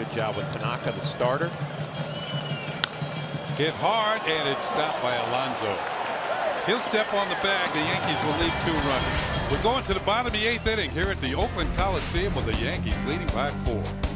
Good job with Tanaka, the starter. Hit hard, and it's stopped by Alonso. He'll step on the bag. The Yankees will lead 2 runs. We're going to the bottom of the 8th inning here at the Oakland Coliseum with the Yankees leading by 4.